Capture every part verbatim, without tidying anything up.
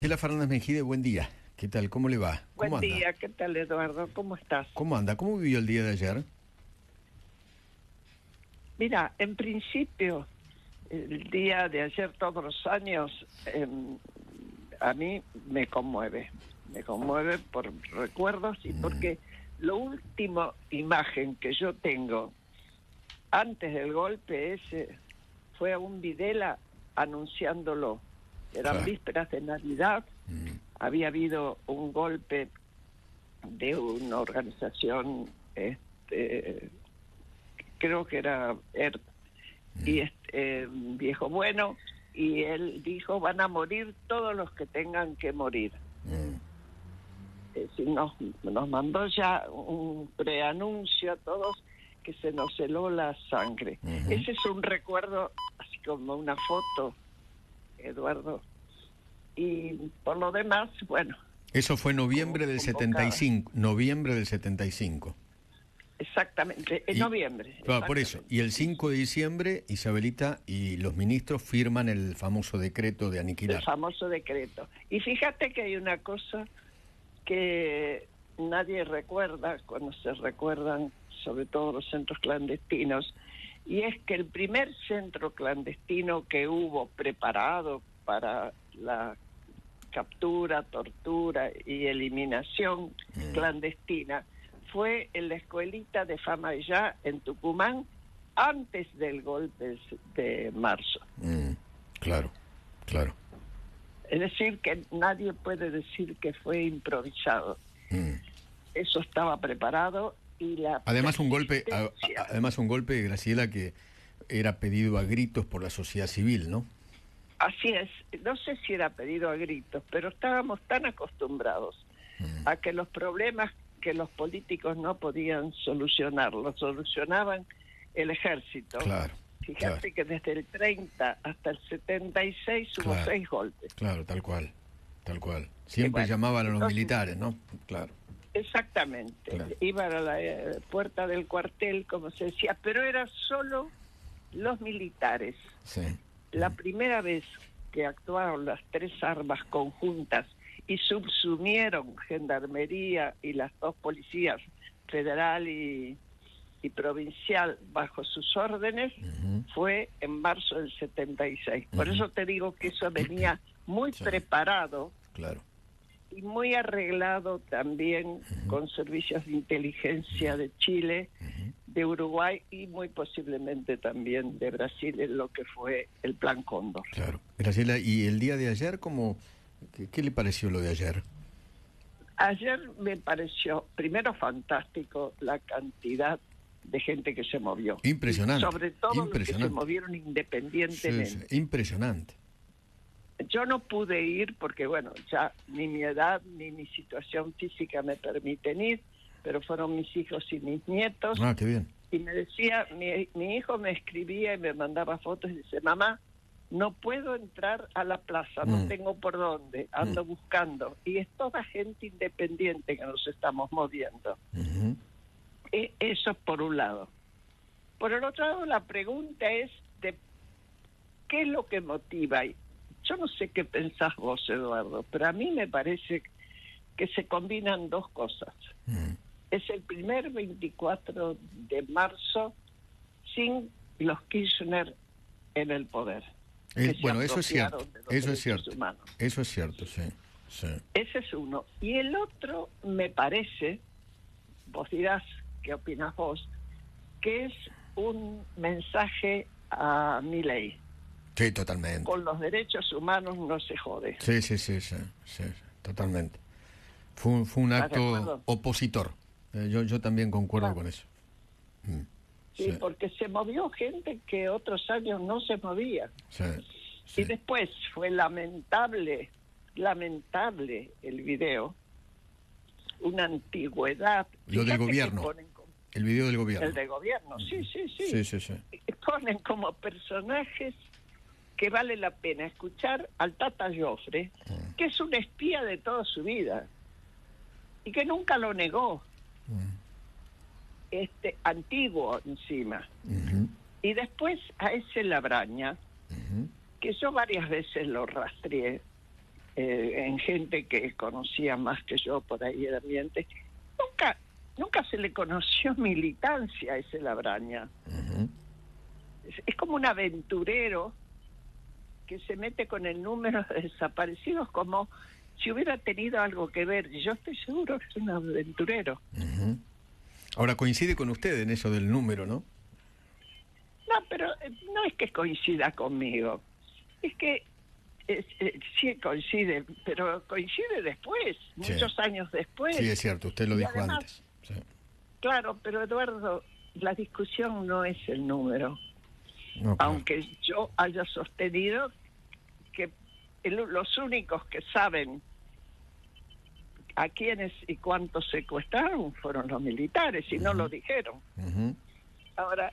Gela Fernández Mejide, buen día. ¿Qué tal? ¿Cómo le va? ¿Cómo anda? Buen día, ¿qué tal, Eduardo? ¿Cómo estás? ¿Cómo anda? ¿Cómo vivió el día de ayer? Mira, en principio, el día de ayer todos los años eh, a mí me conmueve. Me conmueve por recuerdos y mm. porque la última imagen que yo tengo antes del golpe ese fue a un Videla anunciándolo. Eran vísperas de Navidad, mm. había habido un golpe de una organización, este, creo que era E R T, mm. y este, eh, viejo bueno, y él dijo, van a morir todos los que tengan que morir. Mm. Es decir, nos, nos mandó ya un preanuncio a todos que se nos heló la sangre. Mm-hmm. Ese es un recuerdo, así como una foto, Eduardo, y por lo demás, bueno. Eso fue noviembre del setenta y cinco, noviembre del setenta y cinco. Exactamente, en y, noviembre. Exactamente. Por eso, y el cinco de diciembre, Isabelita y los ministros firman el famoso decreto de aniquilar. El famoso decreto. Y fíjate que hay una cosa que nadie recuerda, cuando se recuerdan sobre todo los centros clandestinos, y es que el primer centro clandestino que hubo preparado para la captura, tortura y eliminación mm. clandestina fue en la Escuelita de Famayá en Tucumán antes del golpe de marzo. Mm. Claro, claro. Es decir, que nadie puede decir que fue improvisado. Mm. Eso estaba preparado. Y la además un golpe a, además un golpe, Graciela, que era pedido a gritos por la sociedad civil, ¿no? Así es, no sé si era pedido a gritos, pero estábamos tan acostumbrados mm. a que los problemas que los políticos no podían solucionar, los solucionaban el ejército. Claro, fíjate claro. que desde el treinta hasta el setenta y seis hubo claro, seis golpes. Claro, tal cual, tal cual. Siempre bueno, llamaban a los entonces, militares, ¿no? Claro. Exactamente, claro. Iban a la eh, puerta del cuartel, como se decía, pero eran solo los militares. Sí. La mm. primera vez que actuaron las tres armas conjuntas y subsumieron Gendarmería y las dos policías, federal y, y provincial, bajo sus órdenes, mm-hmm. fue en marzo del setenta y seis. Mm-hmm. Por eso te digo que eso venía muy sí. preparado. Claro. Y muy arreglado también uh-huh. con servicios de inteligencia de Chile, uh-huh. de Uruguay y muy posiblemente también de Brasil en lo que fue el Plan Cóndor. Claro. Graciela, ¿y el día de ayer cómo, qué, qué le pareció lo de ayer? Ayer me pareció, primero, fantástico la cantidad de gente que se movió. Impresionante. Y sobre todo los que se movieron independientemente. Sí, sí. Impresionante. Yo no pude ir porque, bueno, ya ni mi edad ni mi situación física me permiten ir, pero fueron mis hijos y mis nietos. Ah, qué bien. Y me decía, mi, mi hijo me escribía y me mandaba fotos y dice, mamá, no puedo entrar a la plaza, mm. no tengo por dónde, ando mm. buscando. Y es toda gente independiente que nos estamos moviendo. Uh-huh. E- eso es por un lado. Por el otro lado, la pregunta es, de ¿qué es lo que motiva ahí? Yo no sé qué pensás vos, Eduardo, pero a mí me parece que se combinan dos cosas. Mm. Es el primer veinticuatro de marzo sin los Kirchner en el poder. Es, bueno, eso es cierto. Eso es cierto. Humanos. Eso es cierto, sí, sí. Ese es uno. Y el otro, me parece, vos dirás, ¿qué opinás vos? Que es un mensaje a Milei. Sí, totalmente. Con los derechos humanos no se jode. Sí, sí, sí, sí, sí, sí totalmente. Fue un, fue un acto opositor. Eh, yo, yo también concuerdo ah. con eso. Mm, sí, sí, porque se movió gente que otros años no se movía. Sí, sí. Y después fue lamentable, lamentable el video, una antigüedad. Lo del gobierno. El video del gobierno. El del gobierno, sí, sí, sí. sí, sí, sí. Ponen como personajes que vale la pena escuchar al Tata Joffre, mm. que es un espía de toda su vida y que nunca lo negó, mm. este antiguo encima. Mm-hmm. Y después a ese Labraña, mm-hmm. que yo varias veces lo rastreé eh, en gente que conocía más que yo por ahí el ambiente, nunca nunca se le conoció militancia a ese Labraña. Uh-huh. es, es como un aventurero que se mete con el número de desaparecidos como si hubiera tenido algo que ver, y yo estoy seguro que es un aventurero. Uh-huh. Ahora coincide con usted en eso del número, ¿no? No, pero no es que coincida conmigo, es que es, es, sí coincide, pero coincide después, sí. Muchos años después. Sí, es cierto, usted lo y dijo además, antes. Sí. Claro, pero Eduardo, la discusión no es el número, no, claro. Aunque yo haya sostenido que el, los únicos que saben a quiénes y cuántos secuestraron fueron los militares, y uh-huh. no lo dijeron. Uh-huh. Ahora...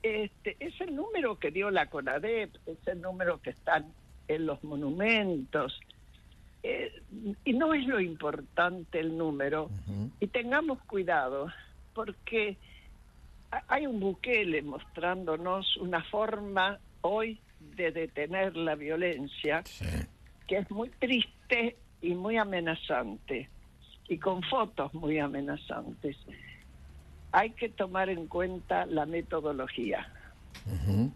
Este, es el número que dio la CONADEP, es el número que están en los monumentos, eh, y no es lo importante el número. Uh-huh. Y tengamos cuidado, porque hay un Bukele mostrándonos una forma hoy de detener la violencia, sí. que es muy triste y muy amenazante, y con fotos muy amenazantes. Hay que tomar en cuenta la metodología. Uh-huh.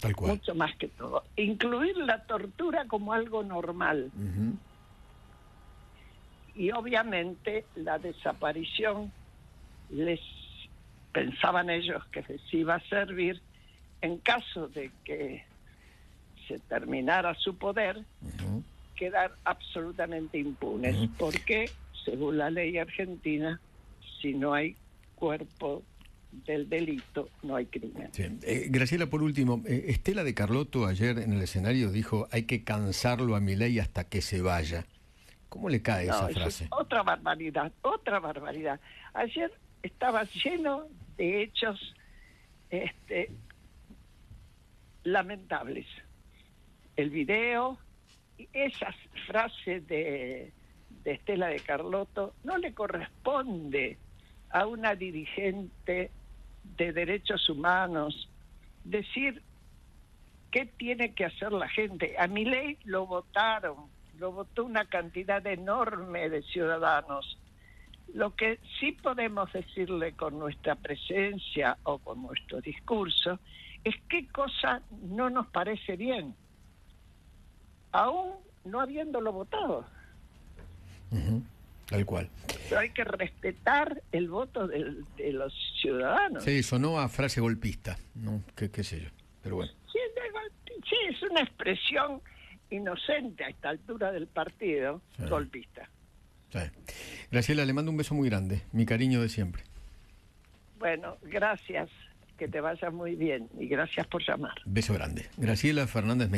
Tal cual. Mucho más que todo. Incluir la tortura como algo normal. Uh-huh. Y obviamente la desaparición, les pensaban ellos que les iba a servir en caso de que se terminara su poder, uh-huh. quedar absolutamente impunes. Uh-huh. Porque, según la ley argentina, si no hay cuerpo del delito, no hay crimen. Sí. Eh, Graciela, por último, eh, Estela de Carlotto ayer en el escenario dijo: hay que cansarlo a Milei hasta que se vaya. ¿Cómo le cae no, esa frase? Es otra barbaridad, otra barbaridad. Ayer estaba lleno de hechos este, lamentables. El video, esas frases de, de Estela de Carlotto no le corresponde a una dirigente de derechos humanos decir qué tiene que hacer la gente. A Milei lo votaron, lo votó una cantidad enorme de ciudadanos. Lo que sí podemos decirle con nuestra presencia o con nuestro discurso es qué cosa no nos parece bien, aún no habiéndolo votado. Uh-huh. Tal cual. Pero hay que respetar el voto de, de los ciudadanos. Sí, sonó a frase golpista, ¿no? ¿Qué, qué sé yo? Pero bueno. Sí, sí, es una expresión inocente a esta altura del partido, sí. golpista. Sí. Graciela, le mando un beso muy grande, mi cariño de siempre. Bueno, gracias, que te vayas muy bien y gracias por llamar. Beso grande. Graciela Fernández Mejide.